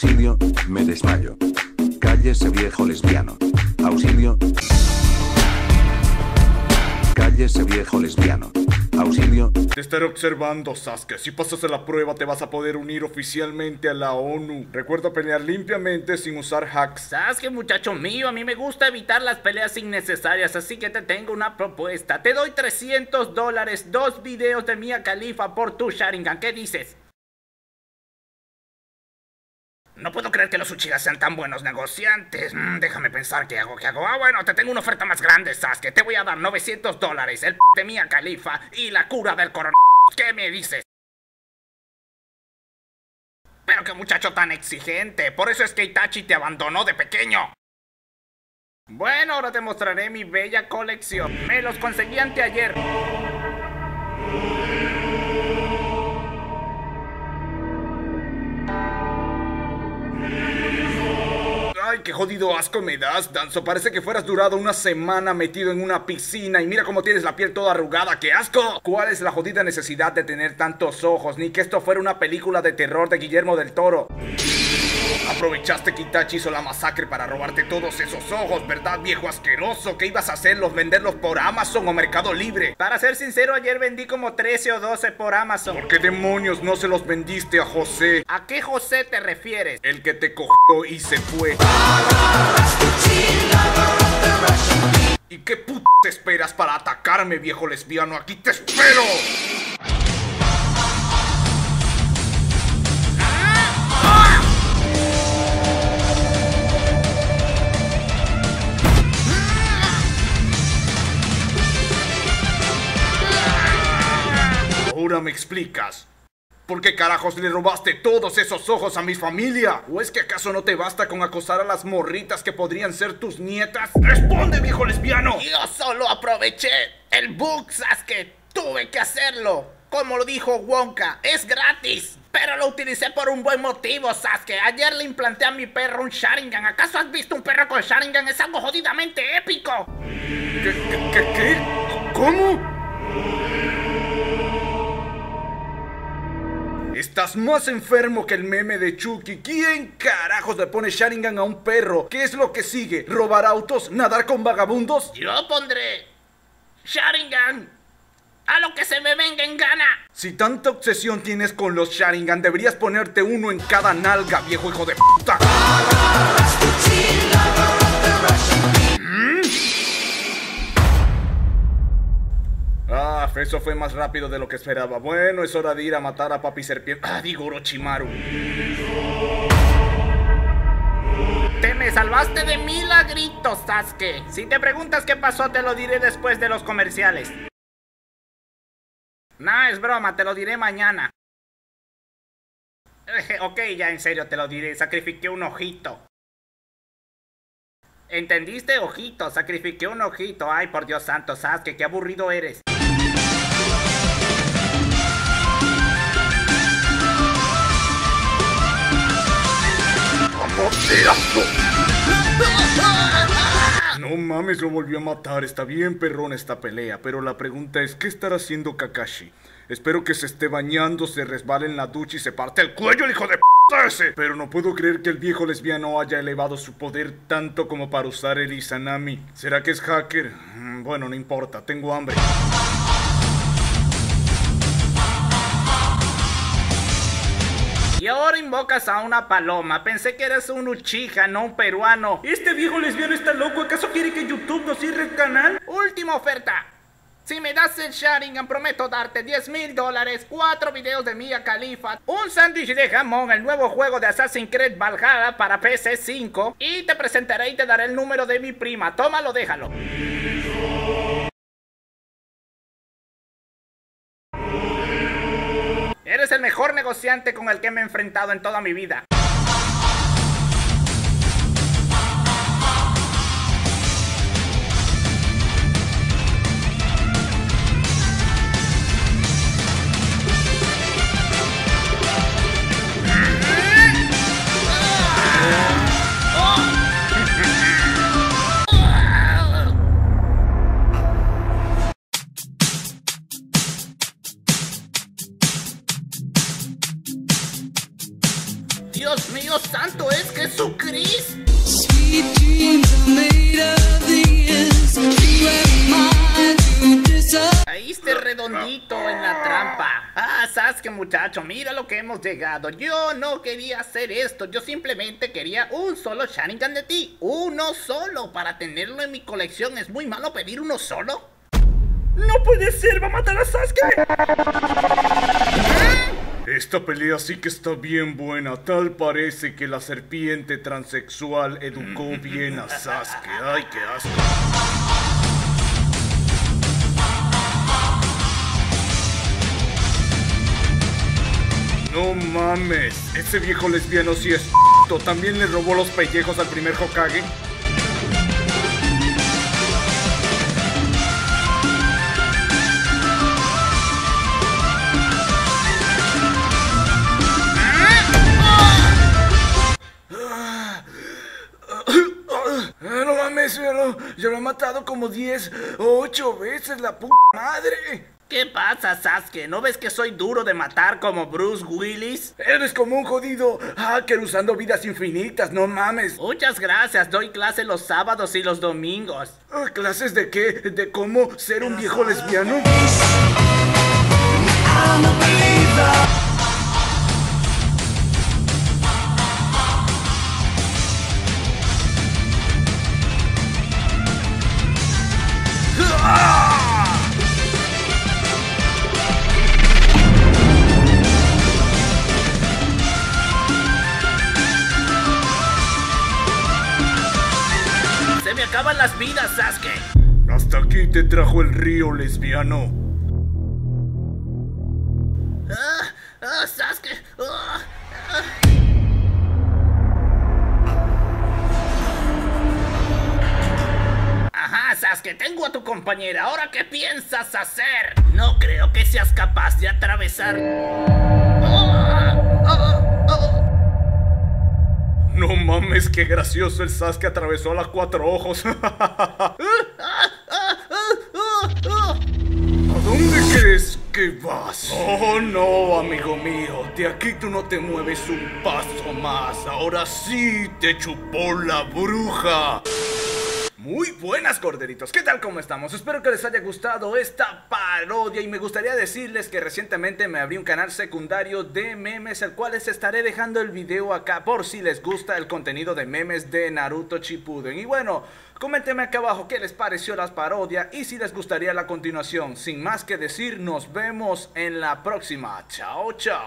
Auxilio, me desmayo. Cállese, viejo lesbiano. Auxilio. Cállese, viejo lesbiano. Auxilio. Te estaré observando, Sasuke. Si pasas a la prueba te vas a poder unir oficialmente a la ONU. Recuerda pelear limpiamente sin usar hacks. Sasuke, muchacho mío, a mí me gusta evitar las peleas innecesarias, así que te tengo una propuesta. Te doy $300, 2 videos de Mia Khalifa por tu Sharingan. ¿Qué dices? No puedo creer que los Uchiha sean tan buenos negociantes. Déjame pensar qué hago, Ah, bueno, te tengo una oferta más grande, Sasuke. Te voy a dar $900, el p*** de Mia Khalifa y la cura del coronavirus. ¿Qué me dices? Pero qué muchacho tan exigente. Por eso es que Itachi te abandonó de pequeño. Bueno, ahora te mostraré mi bella colección. Me los conseguí anteayer. Ay, qué jodido asco me das, Danzo. Parece que fueras durado una semana metido en una piscina y mira cómo tienes la piel toda arrugada. ¡Qué asco! ¿Cuál es la jodida necesidad de tener tantos ojos? Ni que esto fuera una película de terror de Guillermo del Toro. Aprovechaste que Itachi hizo la masacre para robarte todos esos ojos, ¿verdad, viejo asqueroso? ¿Qué ibas a hacerlos? ¿Venderlos por Amazon o Mercado Libre? Para ser sincero, ayer vendí como 13 o 12 por Amazon. ¿Por qué demonios no se los vendiste a José? ¿A qué José te refieres? El que te cogió y se fue. ¿Y qué putas esperas para atacarme, viejo lesbiano? ¡Aquí te espero! Ahora me explicas, ¿por qué carajos le robaste todos esos ojos a mi familia? ¿O es que acaso no te basta con acosar a las morritas que podrían ser tus nietas? ¡Responde, viejo lesbiano! Yo solo aproveché el bug, Sasuke. Tuve que hacerlo. Como lo dijo Wonka, es gratis. Pero lo utilicé por un buen motivo, Sasuke. Ayer le implanté a mi perro un Sharingan. ¿Acaso has visto un perro con Sharingan? Es algo jodidamente épico. ¿Qué? ¿Cómo? Estás más enfermo que el meme de Chucky. ¿Quién carajos le pone Sharingan a un perro? ¿Qué es lo que sigue? ¿Robar autos? ¿Nadar con vagabundos? Yo pondré Sharingan a lo que se me venga en gana. Si tanta obsesión tienes con los Sharingan, deberías ponerte uno en cada nalga, viejo hijo de puta. Ah, eso fue más rápido de lo que esperaba. Bueno, es hora de ir a matar a Papi Serpiente. Ah, digo Orochimaru. Te me salvaste de milagritos, Sasuke. Si te preguntas qué pasó, te lo diré después de los comerciales. No, es broma, te lo diré mañana. Ok, ya en serio te lo diré. Sacrifiqué un ojito. ¿Entendiste? Ojito, sacrifiqué un ojito. Ay, por Dios santo, Sasuke, qué aburrido eres. No mames, lo volvió a matar. Está bien perrón esta pelea, pero la pregunta es, ¿qué estará haciendo Kakashi? Espero que se esté bañando, se resbale en la ducha y se parte el cuello el hijo de p*** ese. Pero no puedo creer que el viejo lesbiano haya elevado su poder tanto como para usar el Izanami. ¿Será que es hacker? Bueno, no importa, tengo hambre. Y ahora invocas a una paloma. Pensé que eras un Uchiha, no un peruano. Este viejo lesbiano está loco. ¿Acaso quiere que YouTube nos cierre el canal? Última oferta. Si me das el Sharingan, prometo darte $10,000, 4 videos de Mia Khalifa, un sándwich de jamón, el nuevo juego de Assassin's Creed Valhalla para PC 5, y te presentaré y te daré el número de mi prima. Tómalo, déjalo. Eres el mejor negociante con el que me he enfrentado en toda mi vida. Dios santo, es Jesucristo. Caíste redondito en la trampa. Ah, Sasuke, muchacho, mira lo que hemos llegado. Yo no quería hacer esto. Yo simplemente quería un solo Sharingan de ti. Uno solo, para tenerlo en mi colección. ¿Es muy malo pedir uno solo? ¡No puede ser! ¡Va a matar a Sasuke! Esta pelea sí que está bien buena. Tal parece que la serpiente transexual educó bien a Sasuke. ¡Ay, qué asco! No mames, ese viejo lesbiano sí es puto. ¿También le robó los pellejos al primer Hokage? Yo lo he matado como 10, 8 veces, la puta madre. ¿Qué pasa, Sasuke? ¿No ves que soy duro de matar como Bruce Willis? Eres como un jodido hacker usando vidas infinitas, no mames. Muchas gracias, doy clase los sábados y los domingos. ¿Clases de qué? ¿De cómo ser un viejo lesbiano? Acaban las vidas, Sasuke. Hasta aquí te trajo el río, lesbiano. Sasuke. Ajá, Sasuke, tengo a tu compañera. ¿Ahora qué piensas hacer? No creo que seas capaz de atravesar. No mames, qué gracioso, el Sasuke atravesó las 4 ojos. ¿A dónde crees que vas? Oh no, amigo mío, de aquí tú no te mueves un paso más. Ahora sí te chupó la bruja. Muy buenas, corderitos, ¿qué tal? ¿Cómo estamos? Espero que les haya gustado esta parodia y me gustaría decirles que recientemente me abrí un canal secundario de memes, el cual les estaré dejando el video acá por si les gusta el contenido de memes de Naruto Shippuden. Y bueno, coméntenme acá abajo qué les pareció las parodias y si les gustaría la continuación. Sin más que decir, nos vemos en la próxima. Chao, chao.